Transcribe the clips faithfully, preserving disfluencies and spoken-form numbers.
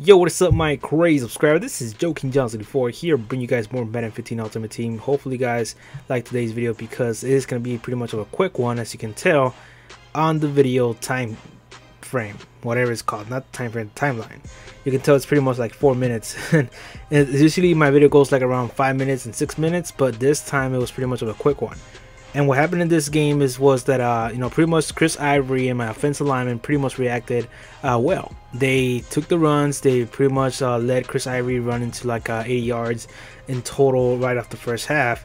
Yo, what is up, my crazy subscriber? This is Joe King Johnson before here, bring you guys more Madden fifteen Ultimate Team. Hopefully, you guys like today's video because it is going to be pretty much of a quick one, as you can tell on the video time frame, whatever it's called, not time frame, timeline. You can tell it's pretty much like four minutes. And usually, my video goes like around five minutes and six minutes, but this time it was pretty much of a quick one. And what happened in this game is was that uh, you know, pretty much Chris Ivory and my offensive lineman pretty much reacted uh, well. They took the runs. They pretty much uh, let Chris Ivory run into like uh, eighty yards in total right off the first half.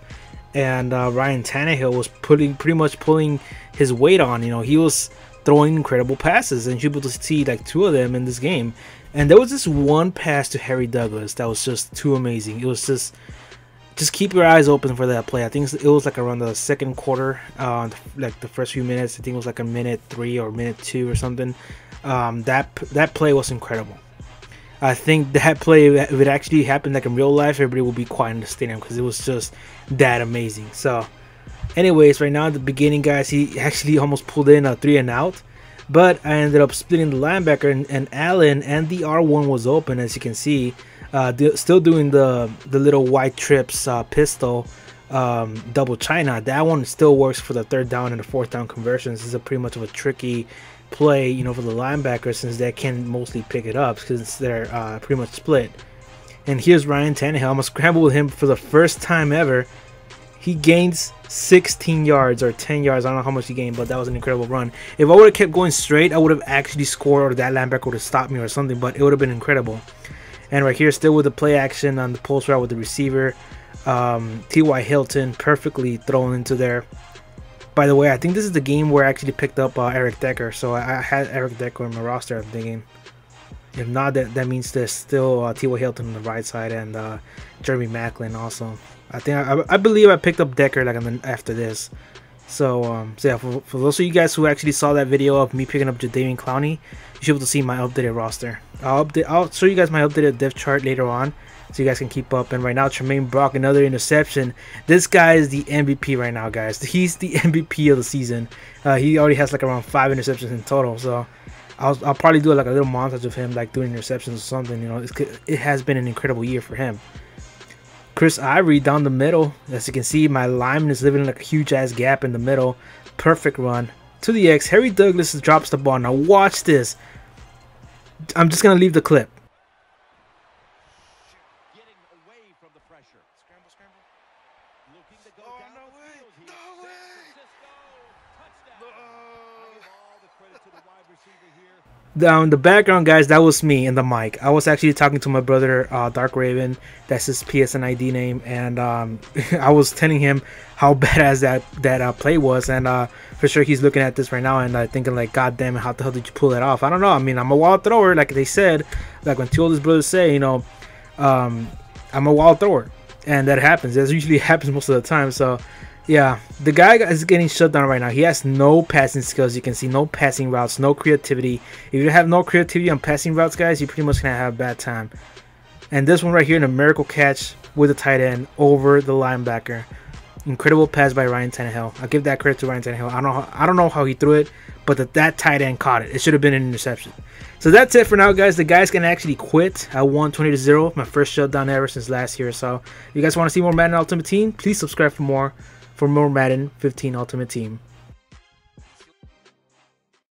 And uh, Ryan Tannehill was putting pretty much pulling his weight on. You know, he was throwing incredible passes, and you were able to see like two of them in this game. And there was this one pass to Harry Douglas that was just too amazing. It was just. Just keep your eyes open for that play. I think it was like around the second quarter, uh, like the first few minutes. I think it was like a minute three or minute two or something. Um, that that play was incredible. I think that play, if it actually happened like in real life, everybody would be quiet in the stadium because it was just that amazing. So, anyways, right now at the beginning, guys, he actually almost pulled in a three and out. But I ended up splitting the linebacker and, and Allen, and the R one was open, as you can see. Uh, do, still doing the the little white trips uh, pistol um, double China. That one still works for the third down and the fourth down conversions. This is a pretty much of a tricky play, you know, for the linebacker, since they can mostly pick it up because they're uh, pretty much split. And here's Ryan Tannehill. I'm gonna scramble with him for the first time ever. He gains sixteen yards or ten yards. I don't know how much he gained, but that was an incredible run. If I would have kept going straight, I would have actually scored, or that linebacker would have stopped me or something, but it would have been incredible. And right here, still with the play action on the post route with the receiver. Um, T Y Hilton perfectly thrown into there. By the way, I think this is the game where I actually picked up uh, Eric Decker. So I, I had Eric Decker in my roster, I'm thinking. If not, that, that means there's still uh, T Y Hilton on the right side, and uh, Jeremy Macklin also. I think I, I believe I picked up Decker like on the, after this. So, um, so yeah, for, for those of you guys who actually saw that video of me picking up Jadavion Clowney, you should be able to see my updated roster. I'll, update, I'll show you guys my updated depth chart later on, so you guys can keep up. And right now, Tremaine Brock, another interception. This guy is the M V P right now, guys. He's the M V P of the season. Uh, he already has like around five interceptions in total. So I'll, I'll probably do like a little montage of him like doing interceptions or something. You know, it's, it has been an incredible year for him. Chris Ivory down the middle. As you can see, my lineman is living in like a huge ass gap in the middle. Perfect run to the X. Harry Douglas drops the ball. Now watch this. I'm just gonna leave the clip. Down the background, guys, that was me in the mic. I was actually talking to my brother, uh, Dark Raven. That's his P S N I D name, and um, I was telling him how badass that that uh, play was, and uh, for sure he's looking at this right now and uh, thinking like, God damn it, how the hell did you pull that off? I don't know. I mean, I'm a wild thrower, like they said, like when two oldest brothers say, you know, um, I'm a wild thrower, and that happens. That usually happens most of the time. So. Yeah, the guy is getting shut down right now. He has no passing skills. You can see no passing routes, no creativity. If you have no creativity on passing routes, guys, you're pretty much going to have a bad time. And this one right here, an miracle catch with the tight end over the linebacker. Incredible pass by Ryan Tannehill. I'll give that credit to Ryan Tannehill. I don't know how, I don't know how he threw it, but the, that tight end caught it. It should have been an interception. So that's it for now, guys. The guys can actually quit. I won twenty to zero. My first shutdown ever since last year. So if you guys want to see more Madden Ultimate Team, please subscribe for more. For more Madden fifteen Ultimate Team.